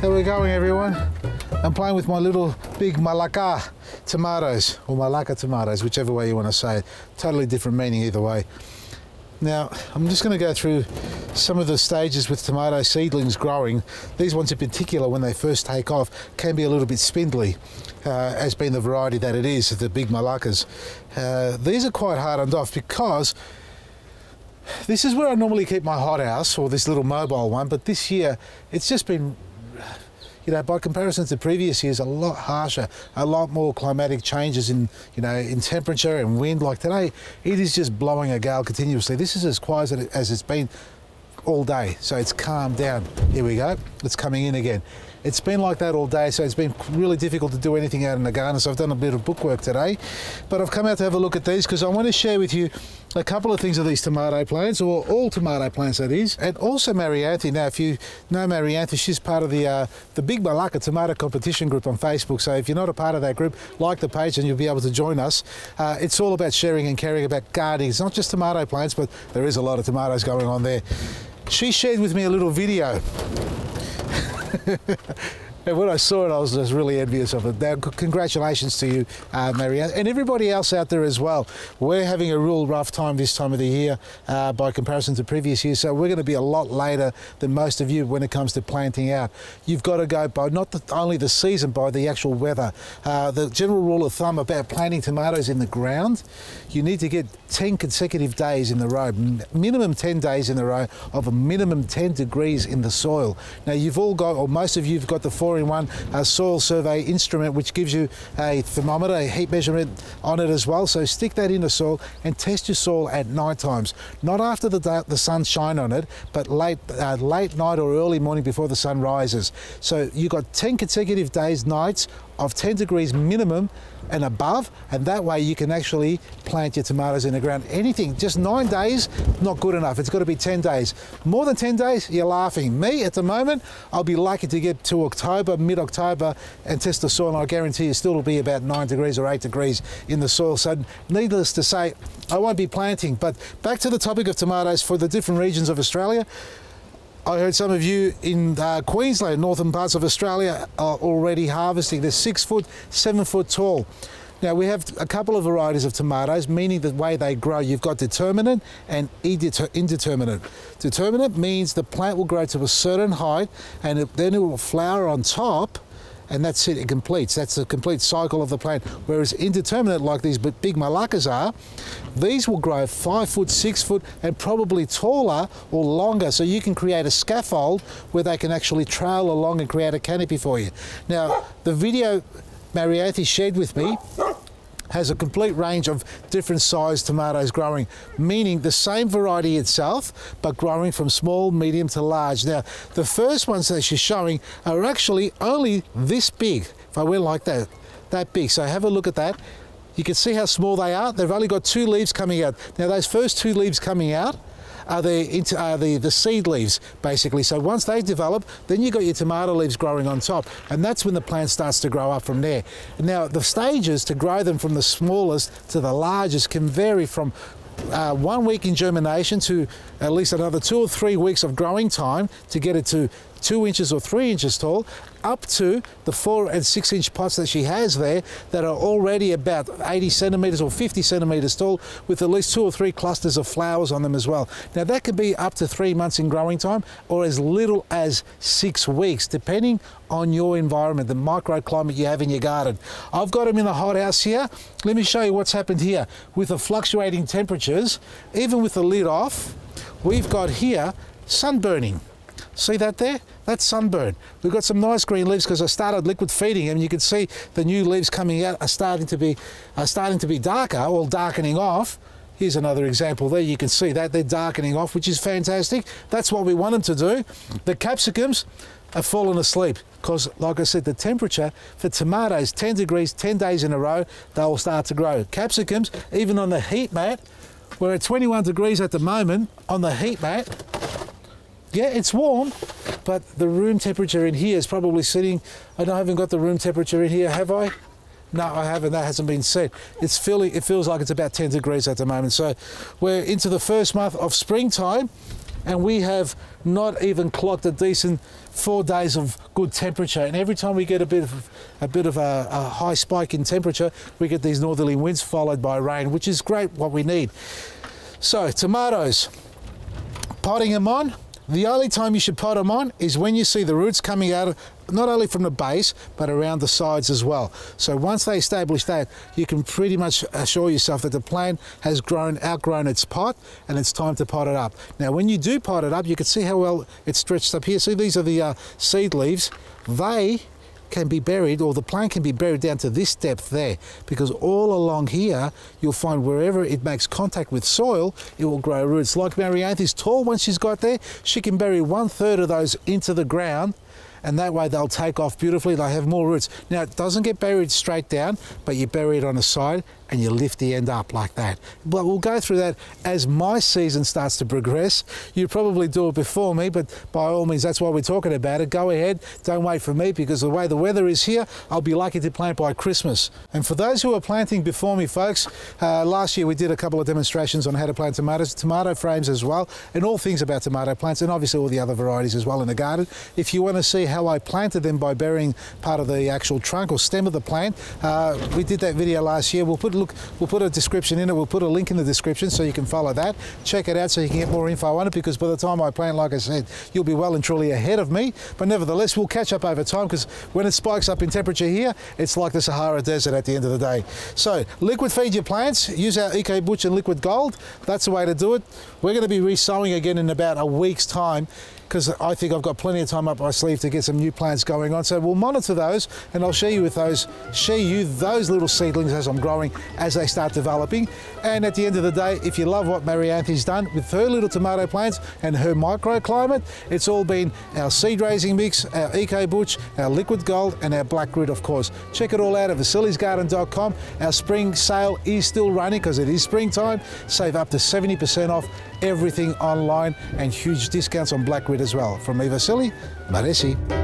How we going, everyone? I'm playing with my little Big Malaka tomatoes, or Malaka tomatoes, whichever way you want to say it. Totally different meaning either way. Now, I'm just going to go through some of the stages with tomato seedlings growing. These ones in particular, when they first take off, can be a little bit spindly, as being the variety that it is, the Big Malakas. These are quite hardened off because this is where I normally keep my hothouse, or this little mobile one, but this year it's just been, you know, by comparison to previous years, a lot harsher, a lot more climatic changes in, you know, in temperature and wind. Like today, it is just blowing a gale continuously. This is as quiet as it's been all day, so it's calmed down. Here we go, it's coming in again. It's been like that all day, so it's been really difficult to do anything out in the garden, so I've done a bit of bookwork today. But I've come out to have a look at these because I want to share with you a couple of things of these tomato plants, or all tomato plants that is, and also Marianthi. Now, if you know Marianthi, she's part of the Big Malaka Tomato Competition group on Facebook, so if you're not a part of that group, like the page and you'll be able to join us. It's all about sharing and caring about gardening. It's not just tomato plants, but there is a lot of tomatoes going on there. She shared with me a little video. And when I saw it, I was just really envious of it. Now, congratulations to you, Marianne, and everybody else out there as well. We're having a real rough time this time of the year by comparison to previous years, so we're going to be a lot later than most of you when it comes to planting out. You've got to go by not only the season, by the actual weather. The general rule of thumb about planting tomatoes in the ground, you need to get 10 consecutive days in the row, minimum 10 days in the row of a minimum 10 degrees in the soil. Now, you've all got, or most of you've got the 4-in-1 soil survey instrument, which gives you a thermometer, a heat measurement on it as well. So stick that in the soil and test your soil at night times, not after the sun shine on it, but late night or early morning before the sun rises. So you've got 10 consecutive days, nights of 10 degrees minimum and above, and that way you can actually plant your tomatoes in the ground. Anything, just 9 days, not good enough. It's got to be 10 days. More than 10 days, you're laughing. Me, at the moment, I'll be lucky to get to October, mid-October, and test the soil, and I guarantee you still will be about 9 degrees or 8 degrees in the soil. So needless to say, I won't be planting. But back to the topic of tomatoes for the different regions of Australia. I heard some of you in Queensland, northern parts of Australia, are already harvesting. They're 6 foot, 7 foot tall. Now, we have a couple of varieties of tomatoes, meaning the way they grow. You've got determinate and indeterminate. Determinate means the plant will grow to a certain height and then it will flower on top, and that's it, it completes. That's the complete cycle of the plant. Whereas indeterminate, like these Big Malakas are, these will grow 5 foot, 6 foot, and probably taller or longer. So you can create a scaffold where they can actually trail along and create a canopy for you. Now, the video Marianthi shared with me has a complete range of different sized tomatoes growing, meaning the same variety itself, but growing from small, medium to large. Now, the first ones that she's showing are actually only this big. If I went like that big. So have a look at that. You can see how small they are. They've only got 2 leaves coming out. Now, those first 2 leaves coming out are the seed leaves, basically. So once they develop, then you've got your tomato leaves growing on top, and that's when the plant starts to grow up from there. Now, the stages to grow them from the smallest to the largest can vary from 1 week in germination to at least another 2 or 3 weeks of growing time to get it to 2 inches or 3 inches tall, up to the 4- and 6-inch pots that she has there that are already about 80 centimeters or 50 centimeters tall, with at least 2 or 3 clusters of flowers on them as well. Now, that could be up to 3 months in growing time, or as little as 6 weeks, depending on your environment, the microclimate you have in your garden. I've got them in the hothouse here. Let me show you what's happened here with the fluctuating temperatures. Even with the lid off, we've got here sunburning. See that there? That's sunburn. We've got some nice green leaves because I started liquid feeding them. You can see the new leaves coming out are starting to be darker, or darkening off. Here's another example there. You can see that they're darkening off, which is fantastic. That's what we want them to do. The capsicums have fallen asleep because, like I said, the temperature for tomatoes, 10 degrees, 10 days in a row, they'll start to grow. Capsicums, even on the heat mat, we're at 21 degrees at the moment on the heat mat. Yeah, it's warm, but the room temperature in here is probably sitting, and I haven't got the room temperature in here, have I? No, I haven't, that hasn't been set. It feels like it's about 10 degrees at the moment. So we're into the first month of springtime, and we have not even clocked a decent 4 days of good temperature. And every time we get a bit of a high spike in temperature, we get these northerly winds followed by rain, which is great, what we need. So tomatoes, potting them on. The only time you should pot them on is when you see the roots coming out, not only from the base, but around the sides as well. So once they establish that, you can pretty much assure yourself that the plant has outgrown its pot, and it's time to pot it up. Now, when you do pot it up, you can see how well it's stretched up here. See, these are the seed leaves. They can be buried, or the plant can be buried down to this depth there, because all along here you'll find wherever it makes contact with soil, it will grow roots. Like Marianthi's tall one she's got there, she can bury 1/3 of those into the ground, and that way they'll take off beautifully, they'll have more roots. Now, it doesn't get buried straight down, but you bury it on the side and you lift the end up like that. But we'll go through that as my season starts to progress. You probably do it before me, but by all means, that's why we're talking about it. Go ahead, don't wait for me, because the way the weather is here, I'll be lucky to plant by Christmas. And for those who are planting before me, folks, last year we did a couple of demonstrations on how to plant tomatoes, tomato frames as well, and all things about tomato plants, and obviously all the other varieties as well in the garden. If you want to see how I planted them by burying part of the actual trunk or stem of the plant, we did that video last year. We'll put a description in it, we'll put a link in the description so you can follow that. Check it out so you can get more info on it, because by the time I plant, like I said, you'll be well and truly ahead of me. But nevertheless, we'll catch up over time, because when it spikes up in temperature here, it's like the Sahara Desert at the end of the day. So liquid feed your plants, use our E.K. Butch and Liquid Gold. That's the way to do it. We're going to be re-sowing again in about a week's time, because I think I've got plenty of time up my sleeve to get some new plants going on. So we'll monitor those, and I'll share you those little seedlings as I'm growing, as they start developing. And at the end of the day, if you love what Marianthi's done with her little tomato plants and her microclimate, it's all been our seed raising mix, our EK Butch, our Liquid Gold, and our Black Grit, of course. Check it all out at vasilisgarden.com. Our spring sale is still running, because it is springtime. Save up to 70% off everything online, and huge discounts on Black Grit as well. From me, Vasili, Maresi.